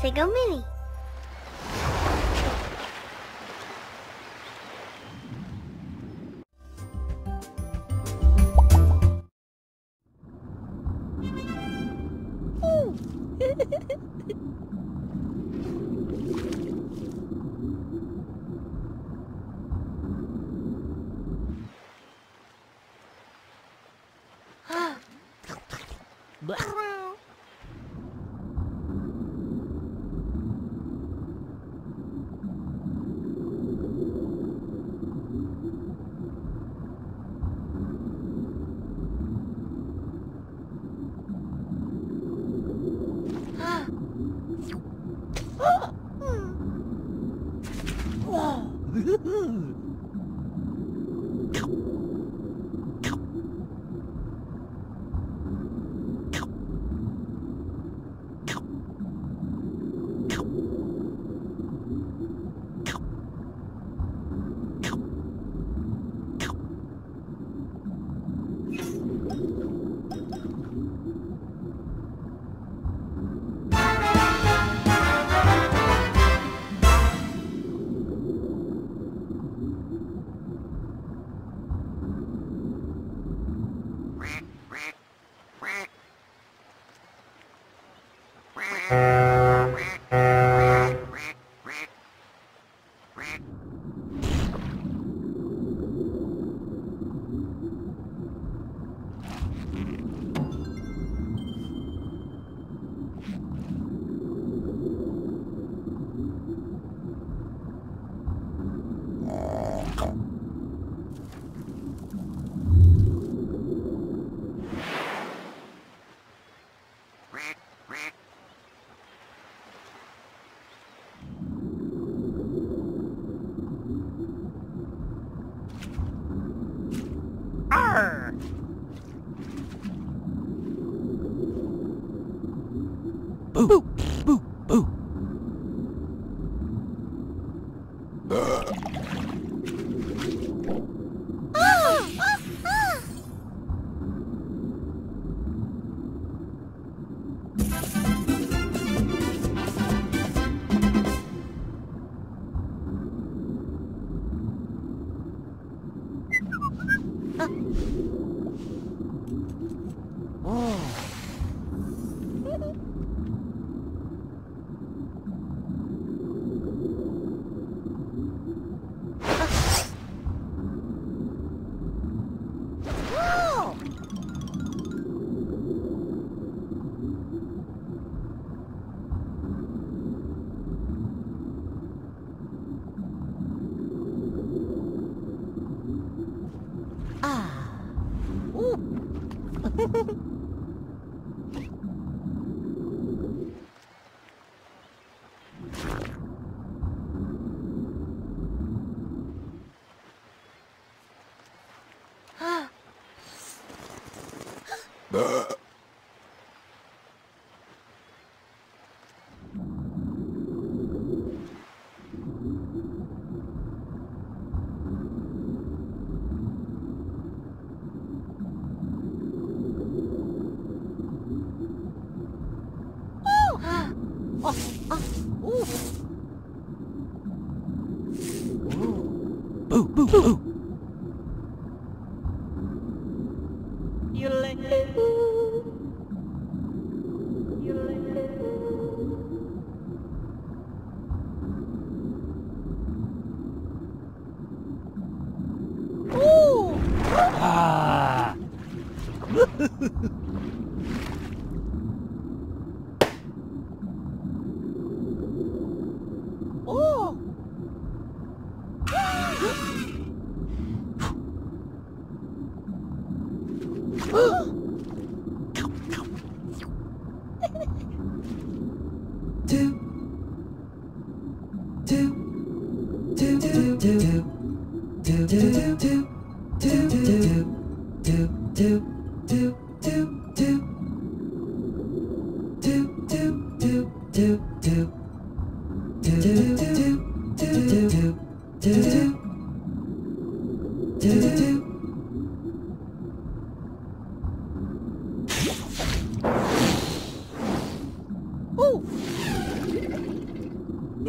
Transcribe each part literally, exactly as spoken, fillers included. Sago Mini. Boo! Boo! Boo! Boo! Ooh!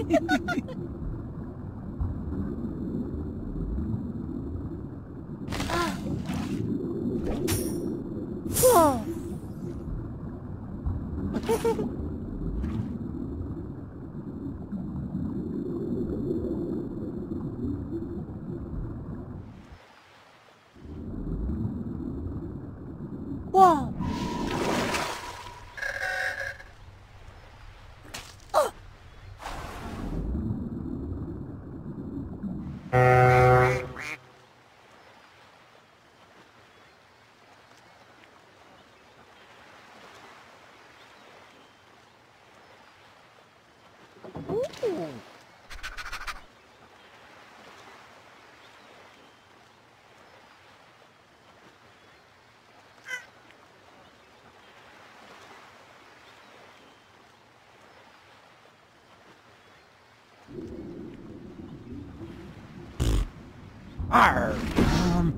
Whoa! Arr! Um.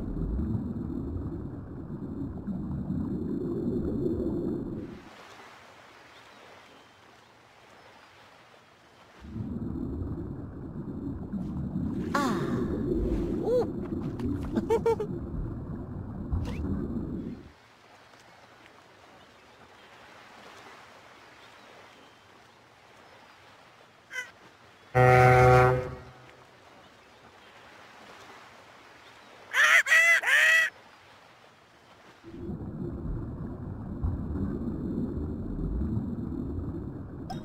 Ah. Ooh.